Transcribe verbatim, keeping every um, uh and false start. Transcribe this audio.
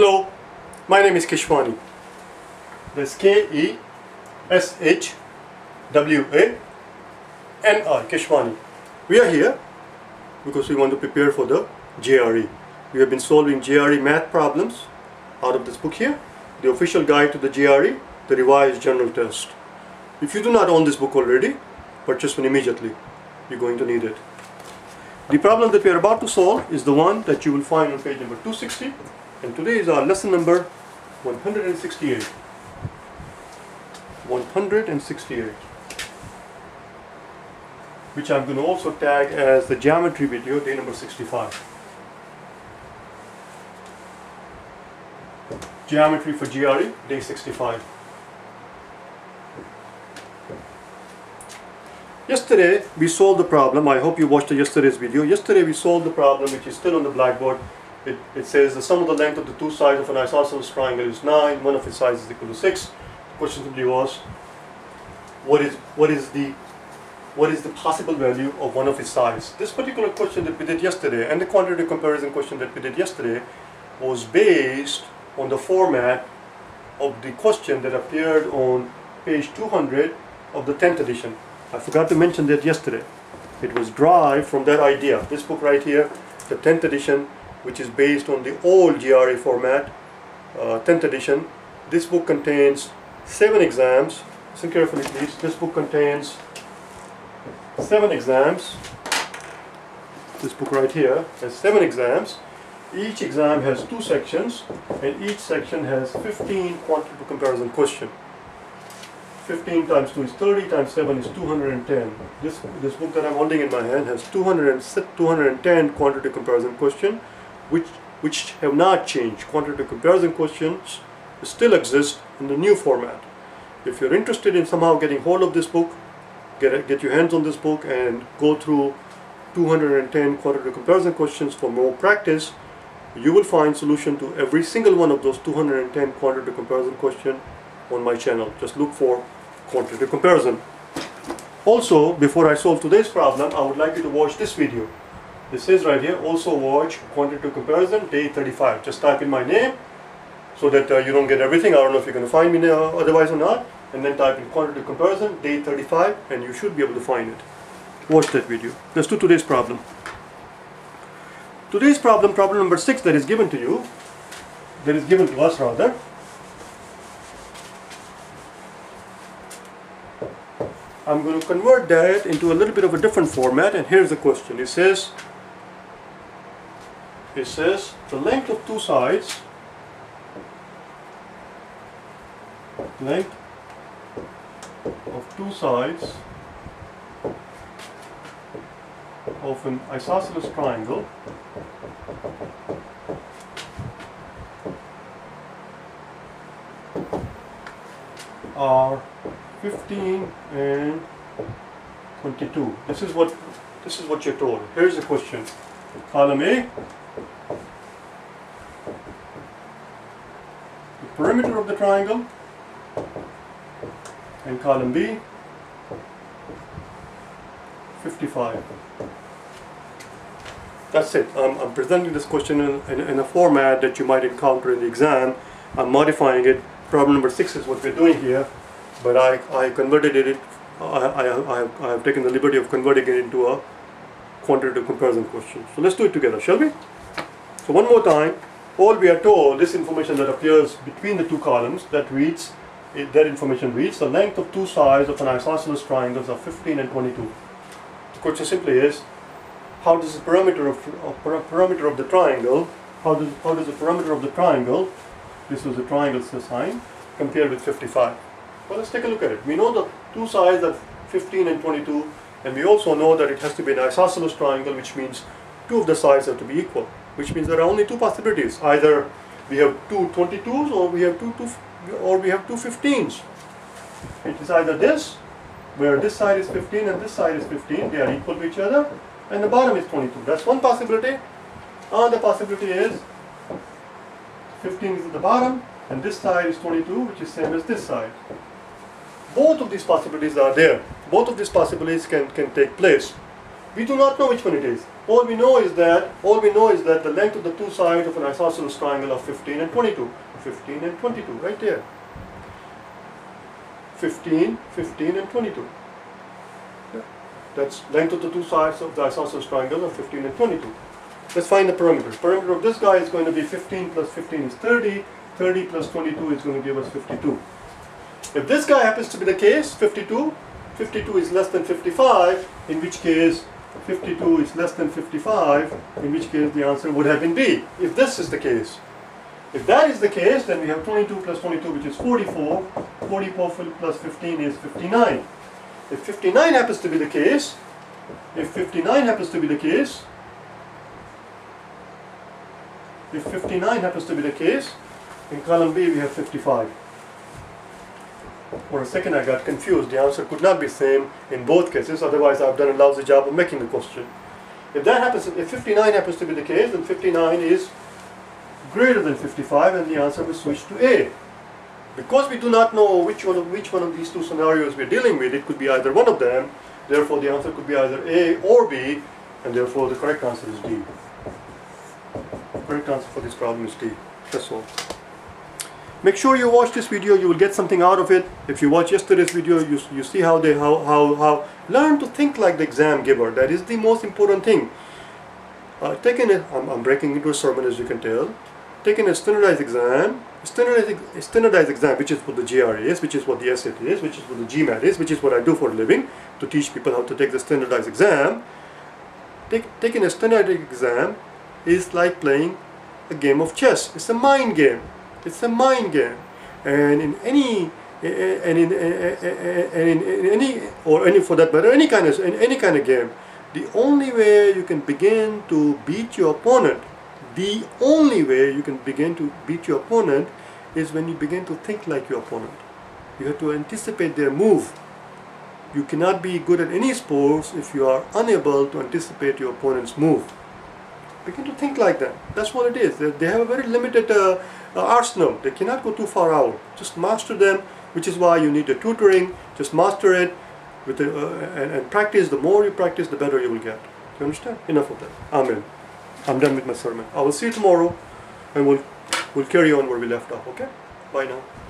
Hello, my name is Keshwani. That's K E S H W A N I, Keshwani. We are here because we want to prepare for the G R E. We have been solving G R E math problems out of this book here, The Official Guide to the G R E, The Revised General Test. If you do not own this book already, purchase one immediately. You're going to need it. The problem that we are about to solve is the one that you will find on page number two sixty, and today is our lesson number one hundred sixty-eight. one hundred sixty-eight, which I'm going to also tag as the geometry video, day number sixty-five. Geometry for G R E, day sixty-five. Yesterday we solved the problem. I hope you watched yesterday's video. Yesterday we solved the problem, which is still on the blackboard. It, it says the sum of the length of the two sides of an isosceles triangle is nine, one of its sides is equal to six. The question simply was, what is, what is the what is the possible value of one of its sides? This particular question that we did yesterday, and the quantitative comparison question that we did yesterday, was based on the format of the question that appeared on page two hundred of the tenth edition. I forgot to mention that yesterday. It was derived from that idea. This book right here, the tenth edition, which is based on the old G R E format, uh, tenth edition. This book contains seven exams. Listen carefully, please. This book contains seven exams. This book right here has seven exams. Each exam has two sections, and each section has fifteen quantitative comparison questions. fifteen times two is thirty, times seven is two hundred ten. This, this book that I'm holding in my hand has two hundred, two hundred ten quantitative comparison questions, which, which have not changed. Quantitative comparison questions still exist in the new format. If you're interested in somehow getting hold of this book, get, get your hands on this book and go through two hundred ten quantitative comparison questions for more practice, you will find solution to every single one of those two hundred ten quantitative comparison questions on my channel. Just look for quantitative comparison. Also, before I solve today's problem, I would like you to watch this video. This says right here, also watch quantitative comparison day thirty-five. Just type in my name so that uh, you don't get everything. I don't know if you're going to find me now, otherwise or not, and then type in quantitative comparison day thirty-five and you should be able to find it. Watch that video. Let's do today's problem. Today's problem, problem number six, that is given to you, that is given to us rather, I'm going to convert that into a little bit of a different format, and here's the question. It says, it says the length of two sides, length of two sides of an isosceles triangle are fifteen and twenty-two. This is what this is what you're told. Here's the question. Column A. The perimeter of the triangle, and column B, fifty-five. That's it. I'm, I'm presenting this question in, in, in a format that you might encounter in the exam. I'm modifying it. Problem number six is what we're doing here. But I, I converted it, I, I, I, I have taken the liberty of converting it into a quantitative comparison question. So let's do it together, shall we? So one more time, all we are told, this information that appears between the two columns, that reads, it, that information reads, the length of two sides of an isosceles triangle are fifteen and twenty-two. The question simply is, how does the perimeter of, of, perimeter of the triangle, how does, how does the perimeter of the triangle, this was the triangle's sign, compare with fifty-five? Well, let's take a look at it. We know the two sides are fifteen and twenty-two, and we also know that it has to be an isosceles triangle, which means two of the sides have to be equal, which means there are only two possibilities. Either we have two twenty-twos or we have two, two or we have two fifteens. It is either this, where this side is fifteen and this side is fifteen, they are equal to each other, and the bottom is twenty-two. That's one possibility. Another possibility is fifteen is at the bottom and this side is twenty-two, which is same as this side. Both of these possibilities are there. Both of these possibilities can, can take place. We do not know which one it is. All we know is that all we know is that the length of the two sides of an isosceles triangle are fifteen and twenty-two, fifteen and twenty-two, right there. fifteen, fifteen and twenty-two. That's length of the two sides of the isosceles triangle of fifteen and twenty-two. Let's find the perimeter. Perimeter of this guy is going to be fifteen plus fifteen is thirty. thirty plus twenty-two is going to give us fifty-two. If this guy happens to be the case, fifty-two, fifty-two is less than fifty-five, in which case fifty-two is less than fifty-five, in which case the answer would have been B, if this is the case. If that is the case, then we have twenty-two plus twenty-two, which is forty-four. forty-four plus fifteen is fifty-nine. If fifty-nine happens to be the case, if fifty-nine happens to be the case, if fifty-nine happens to be the case, in column B we have fifty-five. For a second I got confused. The answer could not be the same in both cases, otherwise I've done a lousy job of making the question. If that happens, if fifty-nine happens to be the case, then fifty-nine is greater than fifty-five, and the answer will switch to A. Because we do not know which one of which one of these two scenarios we're dealing with, it could be either one of them. Therefore, the answer could be either A or B, and therefore the correct answer is D. The correct answer for this problem is D. That's all. Make sure you watch this video. You will get something out of it. If you watch yesterday's video, you you see how they how how how learn to think like the exam giver. That is the most important thing. Uh, taking a, I'm, I'm breaking into a sermon, as you can tell. Taking a standardized exam. Standardized, standardized exam, which is what the G R E is, which is what the S A T is, which is what the GMAT is, which is what I do for a living, to teach people how to take the standardized exam. Take, taking a standardized exam is like playing a game of chess. It's a mind game. It's a mind game. And in any and in and in, in any or any for that matter, any kind of in any kind of game, the only way you can begin to beat your opponent. The only way you can begin to beat your opponent is when you begin to think like your opponent. You have to anticipate their move. You cannot be good at any sports if you are unable to anticipate your opponent's move. Begin to think like that. That's what it is. They have a very limited uh, arsenal. They cannot go too far out. Just master them, which is why you need the tutoring. Just master it with the, uh, and, and practice. The more you practice, the better you will get. Do you understand? Enough of that. Amen. I'm done with my sermon. I will see you tomorrow, and we'll, we'll carry on where we left off, okay? Bye now.